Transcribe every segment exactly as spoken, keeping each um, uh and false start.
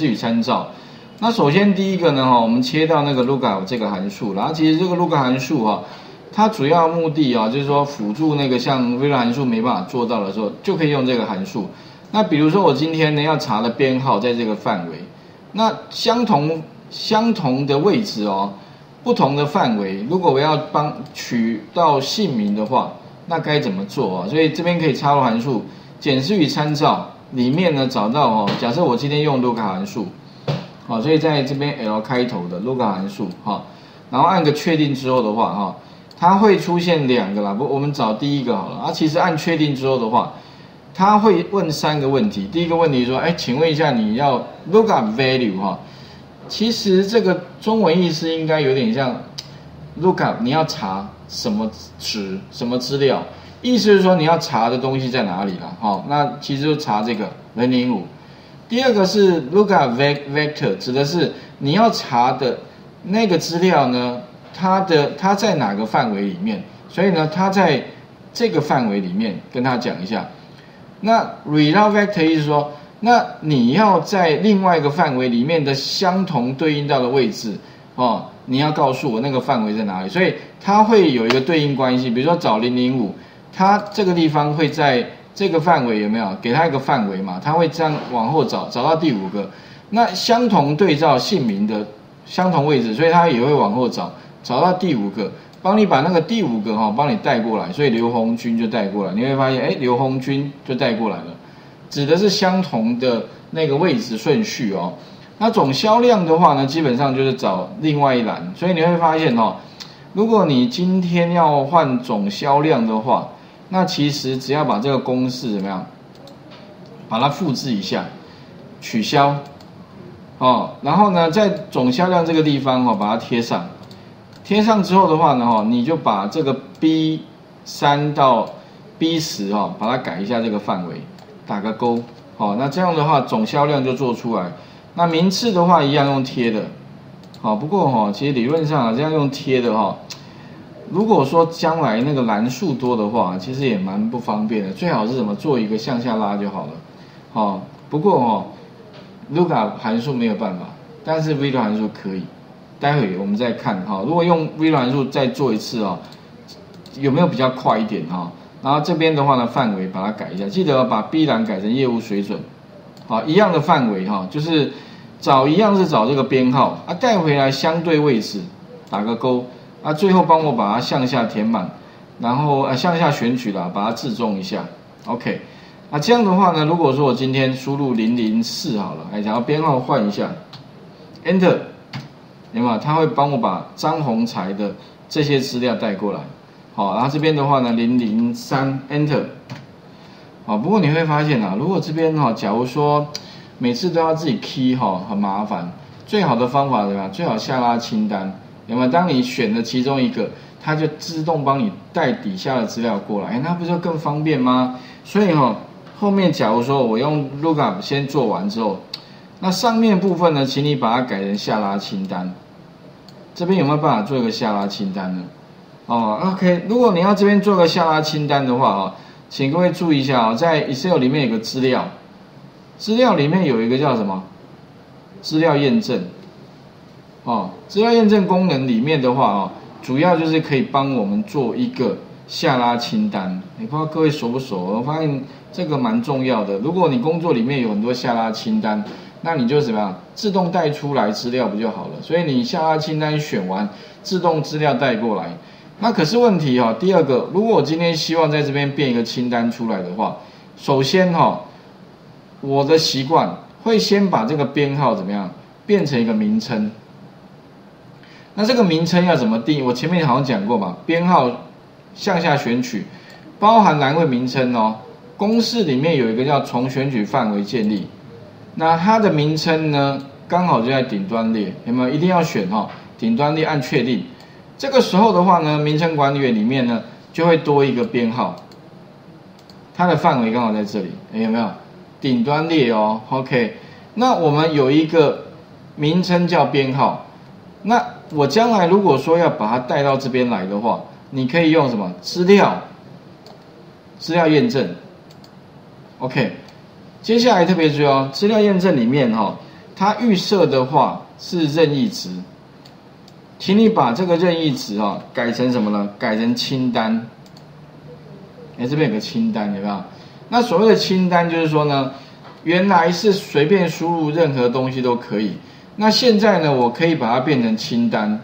至于参照。那首先第一个呢，哈，我们切到那个 lookup 这个函数，然后其实这个 lookup 函数哈、啊，它主要目的啊，就是说辅助那个像 V L O O K 函数没办法做到的时候，就可以用这个函数。那比如说我今天呢要查的编号在这个范围，那相同相同的位置哦，不同的范围，如果我要帮取到姓名的话，那该怎么做啊？所以这边可以插入函数检视与参照里面呢找到哦，假设我今天用 lookup 函数。 好，所以在这边 L 开头的 lookup 函数，哈，然后按个确定之后的话，哈，它会出现两个啦。不，我们找第一个好了。啊，其实按确定之后的话，它会问三个问题。第一个问题说，哎，请问一下你要 lookup value 哈？其实这个中文意思应该有点像 lookup， 你要查什么值、什么资料，意思是说你要查的东西在哪里啦。好，那其实就查这个零零五。 第二个是 lookup vector， 指的是你要查的那个资料呢，它的它在哪个范围里面？所以呢，它在这个范围里面跟他讲一下。那 result vector 意思说，那你要在另外一个范围里面的相同对应到的位置哦，你要告诉我那个范围在哪里。所以它会有一个对应关系，比如说找零零五，它这个地方会在。 这个范围有没有给它一个范围嘛？它会这样往后找，找到第五个，那相同对照姓名的相同位置，所以它也会往后找，找到第五个，帮你把那个第五个哈、哦，帮你带过来，所以刘红军就带过来，你会发现，哎，刘红军就带过来了，指的是相同的那个位置顺序哦。那总销量的话呢，基本上就是找另外一栏，所以你会发现哦，如果你今天要换总销量的话。 那其实只要把这个公式怎么样，把它复制一下，取消，哦，然后呢，在总销量这个地方哦，把它贴上，贴上之后的话呢，哦，你就把这个 B 三 到 B 十 哦，把它改一下这个范围，打个勾，哦，那这样的话总销量就做出来。那名次的话一样用贴的，好、哦，不过哦，其实理论上啊，这样用贴的哦。 如果说将来那个栏数多的话，其实也蛮不方便的。最好是怎么做一个向下拉就好了。哦，不过哦 ，lookup 函数没有办法，但是 V L O O K 函数可以。待会我们再看哈、哦。如果用 V L O O K 函数再做一次哦，有没有比较快一点哈、哦？然后这边的话呢，范围把它改一下，记得把 B 栏改成业务水准。好、哦，一样的范围哈、哦，就是找一样是找这个编号啊，带回来相对位置，打个勾。 啊，最后帮我把它向下填满，然后啊向下选取啦，把它置中一下 ，OK。啊，这样的话呢，如果说我今天输入零零四好了，哎，然后编号换一下 ，Enter， 有没有？它会帮我把张宏才的这些资料带过来。好，然后这边的话呢， 零零三 Enter。好，不过你会发现啊，如果这边哈、啊，假如说每次都要自己 key 哈、啊，很麻烦。最好的方法对吧？最好下拉清单。 那么，当你选了其中一个，它就自动帮你带底下的资料过来，哎，那不就更方便吗？所以哈、哦，后面假如说我用 lookup 先做完之后，那上面部分呢，请你把它改成下拉清单。这边有没有办法做一个下拉清单呢？哦 ，OK， 如果你要这边做个下拉清单的话哦，请各位注意一下哦，在 Excel 里面有个资料，资料里面有一个叫什么？资料验证。 哦，资料验证功能里面的话哦，主要就是可以帮我们做一个下拉清单。你不知道各位熟不熟？我发现这个蛮重要的。如果你工作里面有很多下拉清单，那你就怎么样自动带出来资料不就好了？所以你下拉清单选完，自动资料带过来。那可是问题哦，第二个，如果我今天希望在这边变一个清单出来的话，首先哦，我的习惯会先把这个编号怎么样变成一个名称。 那这个名称要怎么定义？我前面好像讲过嘛，编号向下选取，包含栏位名称哦。公式里面有一个叫从选取范围建立，那它的名称呢刚好就在顶端列，有没有？一定要选哦，顶端列按确定。这个时候的话呢，名称管理员里面呢就会多一个编号，它的范围刚好在这里，哎，有没有？顶端列哦 ，OK。那我们有一个名称叫编号，那 我将来如果说要把它带到这边来的话，你可以用什么资料？资料验证。OK， 接下来特别注意哦，资料验证里面哈、哦，它预设的话是任意值，请你把这个任意值啊改成什么呢？改成清单。哎，这边有个清单，有没有？那所谓的清单就是说呢，原来是随便输入任何东西都可以，那现在呢，我可以把它变成清单。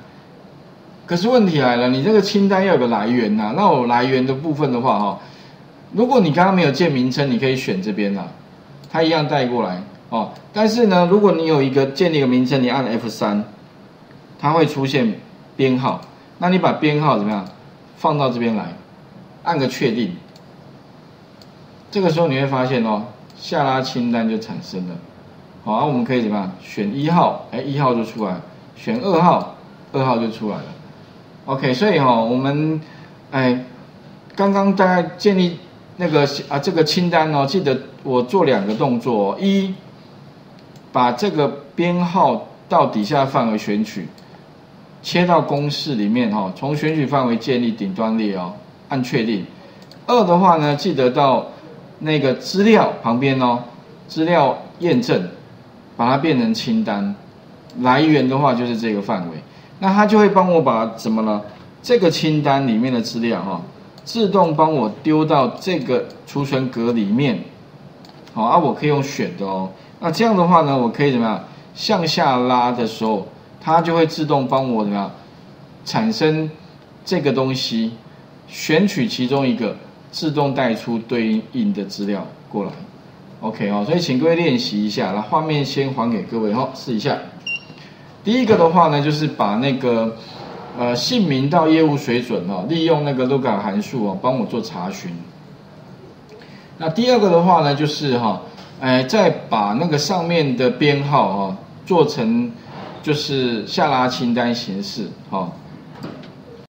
可是问题来了，你这个清单要有个来源呐、啊。那我来源的部分的话，哈，如果你刚刚没有建名称，你可以选这边呐、啊，它一样带过来哦。但是呢，如果你有一个建立一个名称，你按 F 三， 它会出现编号。那你把编号怎么样放到这边来，按个确定。这个时候你会发现哦，下拉清单就产生了。好、啊，我们可以怎么样选一号？哎，一号就出来；选二号，二号就出来了。 OK， 所以哈、哦，我们哎，刚刚大家建立那个啊这个清单哦，记得我做两个动作、哦：一，把这个编号到底下范围选取，切到公式里面哈、哦，从选取范围建立顶端列哦，按确定。二的话呢，记得到那个资料旁边哦，资料验证，把它变成清单，来源的话就是这个范围。 那它就会帮我把怎么了？这个清单里面的资料哈、哦，自动帮我丢到这个储存格里面。好啊，我可以用选的哦。那这样的话呢，我可以怎么样？向下拉的时候，它就会自动帮我怎么样？产生这个东西，选取其中一个，自动带出对应的资料过来。OK 哦，所以请各位练习一下，那画面先还给各位哈、哦，试一下。 第一个的话呢，就是把那个呃姓名到业务水准哦，利用那个 lookup 函数哦，帮我做查询。那第二个的话呢，就是哈、哦，哎，再把那个上面的编号哦，做成就是下拉清单形式哦。